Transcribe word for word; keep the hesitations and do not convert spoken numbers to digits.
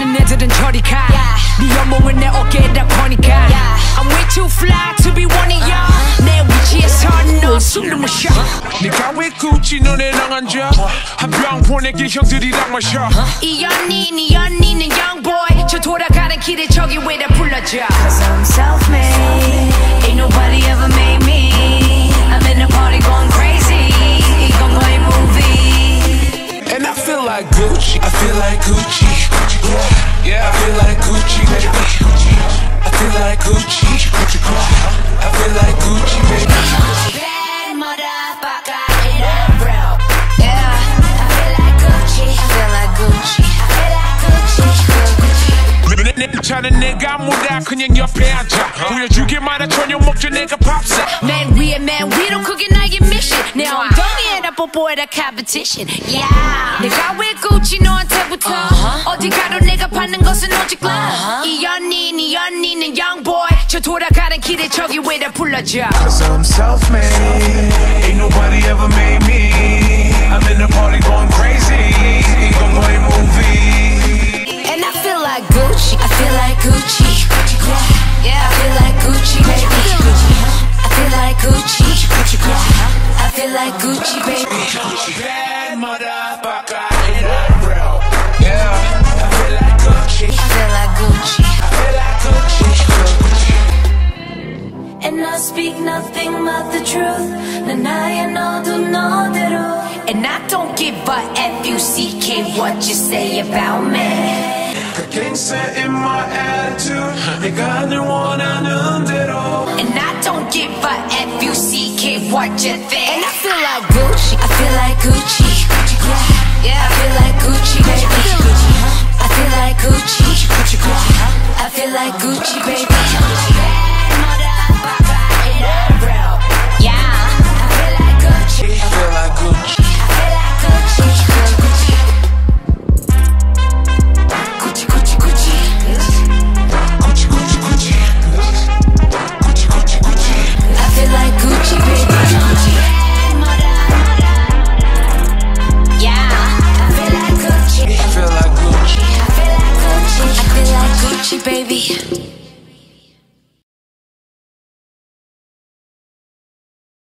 하는 애들은 저리 가 네 연봉을 내 어깨에다 거니까 I'm way too fly to be one of y'all 내 위치에서 너 숨도 못 쉬어 네가 왜 Gucci 눈에 안 앉아 한 병 보내기 형들이랑 마셔 이 언니 네 언니는 young boy 저 돌아가는 길에 저기 왜 다 불러줘 Cause I'm self-made Ain't nobody ever made me I'm in a party going crazy 이건 너의 movie And I feel like Gucci I feel like Gucci Yeah, I feel like Gucci, baby. I feel like Gucci. I feel like Gucci, baby. Bad motherfucker, it ain't real. Yeah, I feel like Gucci. I feel like Gucci. I feel like Gucci. 내 차는 내가 뭐다 그냥 옆에 앉아 보여주기만 해 전혀 목줄 내가 밥사. Man, we man, we don't cook it 나의 mission. 내 엉덩이에다 뽀뽀해라 competition. Yeah, 내가 왜 Gucci 너한테부터 어디 가도 내가 받는 것은 오직 love. 이 언니, 네 언니는 young boy. 저 돌아가는 길에 저기 왜 다 불러줘. Cause I'm self-made. Ain't nobody ever made me. I'm in the party going crazy. 이건 너의 movie. And I feel like Gucci. I feel like Gucci. Yeah, I feel like Gucci, baby. I feel like Gucci. I feel like Gucci, baby. Bad motherfucker. Yeah. I feel like Gucci. I feel like Gucci. And I speak nothing but the truth. And I don't give a F you C K what you say about me. The gangster in my attitude. And I don't give a F you C K what you think. And I feel like Gucci. I feel like Gucci. Yeah, I feel like Gucci, baby. I feel like Gucci, I feel like Gucci, baby.